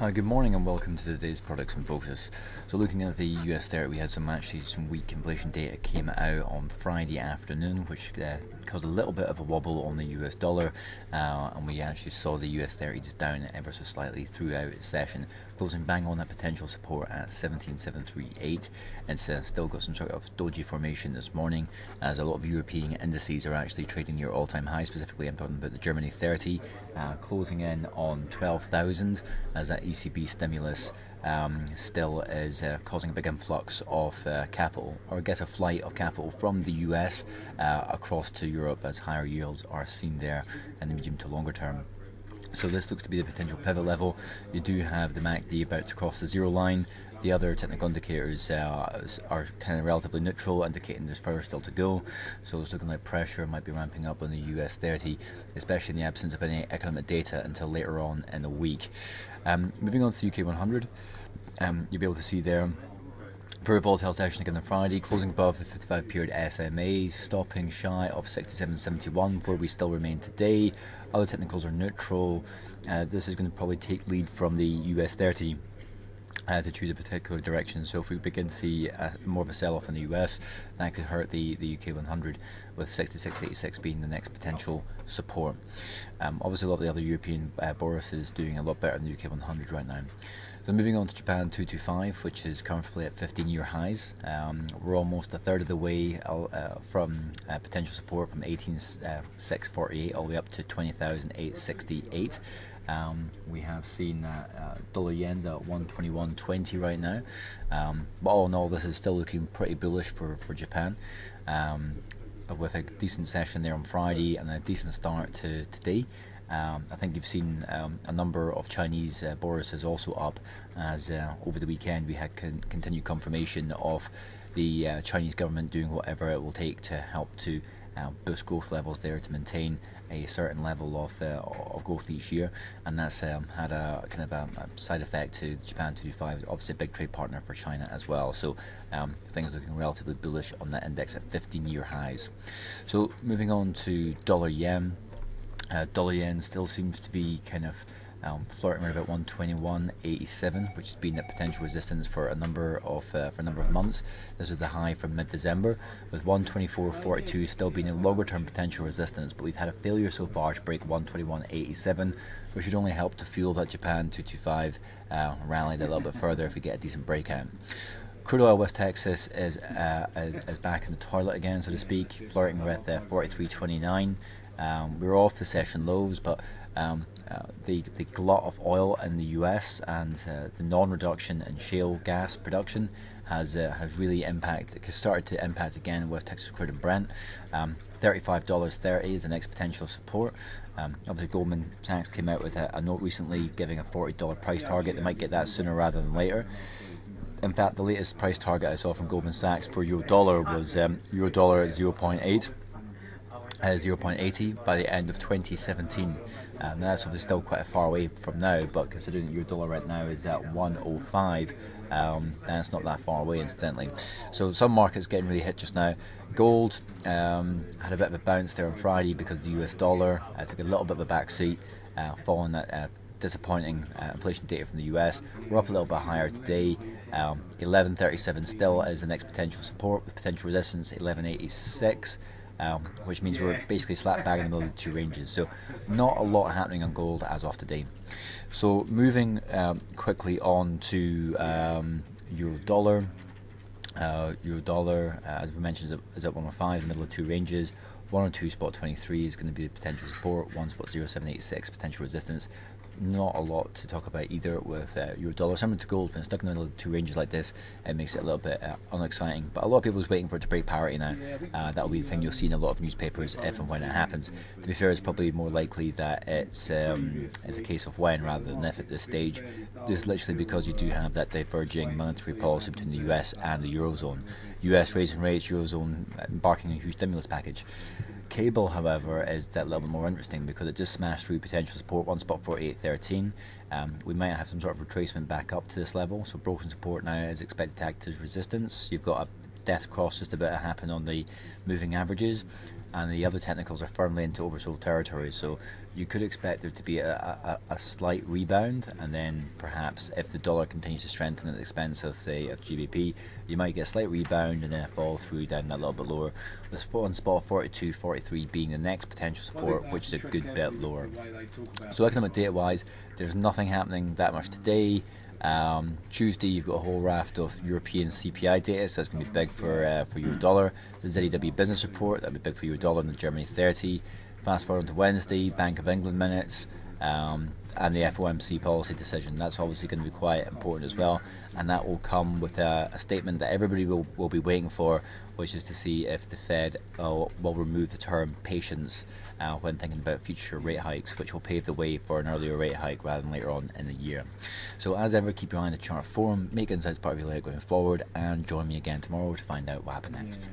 Hi, good morning and welcome to today's products and focus. So looking at the US-30, we had some actually some weak inflation data came out on Friday afternoon, which caused a little bit of a wobble on the US dollar, and we actually saw the US-30 just down ever so slightly throughout its session, closing bang on that potential support at 17,738. It's still got some sort of doji formation this morning, as a lot of European indices are actually trading near all-time high. Specifically, I'm talking about the Germany 30, closing in on 12,000 as that ECB stimulus still is causing a big influx of capital, or I guess a flight of capital from the US across to Europe, as higher yields are seen there in the medium to longer term. So this looks to be the potential pivot level. You do have the MACD about to cross the zero line. The other technical indicators are kind of relatively neutral, indicating there's further still to go. So it's looking like pressure might be ramping up on the US 30, especially in the absence of any economic data until later on in the week. Moving on to the UK 100, you'll be able to see there, very volatile session again on Friday, closing above the 55 period SMA, stopping shy of 67.71, where we still remain today. Other technicals are neutral. This is going to probably take lead from the US 30 to choose a particular direction. So if we begin to see more of a sell-off in the US, that could hurt the UK 100, with 66.86 being the next potential support. Obviously a lot of the other European bourses doing a lot better than the UK 100 right now. So moving on to Japan 225, which is currently at 15-year highs. We're almost a third of the way from potential support, from 18,648 all the way up to 20,868. We have seen dollar yen's at 121.20 right now, but all in all this is still looking pretty bullish for Japan, with a decent session there on Friday and a decent start to today. I think you've seen a number of Chinese bourses also up, as over the weekend we had continued confirmation of the Chinese government doing whatever it will take to help to boost growth levels there, to maintain a certain level of growth each year, and that's had a kind of a side effect to Japan 225, obviously a big trade partner for China as well. So things looking relatively bullish on that index at 15-year highs. So moving on to dollar yen. Dollar yen still seems to be kind of flirting around about 121.87, which has been a potential resistance for a number of months. This was the high from mid-December, with 124.42 still being a longer-term potential resistance, but we've had a failure so far to break 121.87, which would only help to fuel that Japan 225 rally a little bit further if we get a decent breakout. Crude oil West Texas is back in the toilet again, so to speak, flirting with 43.29. We were off the session lows, but the glut of oil in the US and the non-reduction in shale gas production has really started to impact again West Texas crude and Brent. $35.30 is the next potential support. Obviously Goldman Sachs came out with a note recently giving a $40 price target. They might get that sooner rather than later. In fact, the latest price target I saw from Goldman Sachs for Eurodollar was Eurodollar at 0.8. 0.80 by the end of 2017. That's obviously still quite far away from now, but considering that your dollar right now is at 105, that's not that far away, incidentally. So some markets getting really hit just now. Gold had a bit of a bounce there on Friday because the US dollar took a little bit of a backseat, following that disappointing inflation data from the US. We're up a little bit higher today. 11.37 still is the next potential support, with potential resistance 11.86. Which means we're basically slap bang in the middle of the two ranges. So not a lot happening on gold as of today. So moving quickly on to euro dollar. Euro dollar, as we mentioned, is at 105, middle of two ranges. 102.23 is going to be the potential support. 1.0786 potential resistance. Not a lot to talk about either with euro dollar. Similar to gold, when it's stuck in the middle of two ranges like this, it makes it a little bit unexciting. But a lot of people is waiting for it to break parity now. That'll be the thing you'll see in a lot of newspapers if and when it happens. To be fair, it's probably more likely that it's a case of when rather than if at this stage, just literally because you do have that diverging monetary policy between the US and the Eurozone. US raising rates, Eurozone embarking on a huge stimulus package. Cable, however, is that little bit more interesting because it just smashed through potential support, 1.4813. We might have some sort of retracement back up to this level, so broken support now is expected to act as resistance. You've got a death cross just about to happen on the moving averages, and the other technicals are firmly into oversold territory, so you could expect there to be a slight rebound, and then perhaps if the dollar continues to strengthen at the expense of GBP, you might get a slight rebound and then a fall through down a little bit lower, with on spot 42.43 being the next potential support, which is a good bit lower. So economic data wise, there's nothing happening that much today. Tuesday you've got a whole raft of European CPI data, so that's going to be big for Eurodollar. The ZEW business report, that'll be big for Eurodollar, and the Germany 30. Fast forward to Wednesday, Bank of England minutes, and the FOMC policy decision. That's obviously going to be quite important as well, and that will come with a statement that everybody will be waiting for, which is to see if the Fed will remove the term patience when thinking about future rate hikes, which will pave the way for an earlier rate hike rather than later on in the year. So as ever, keep your eye on the chart forum, make insights part of your layer going forward, and join me again tomorrow to find out what happened next.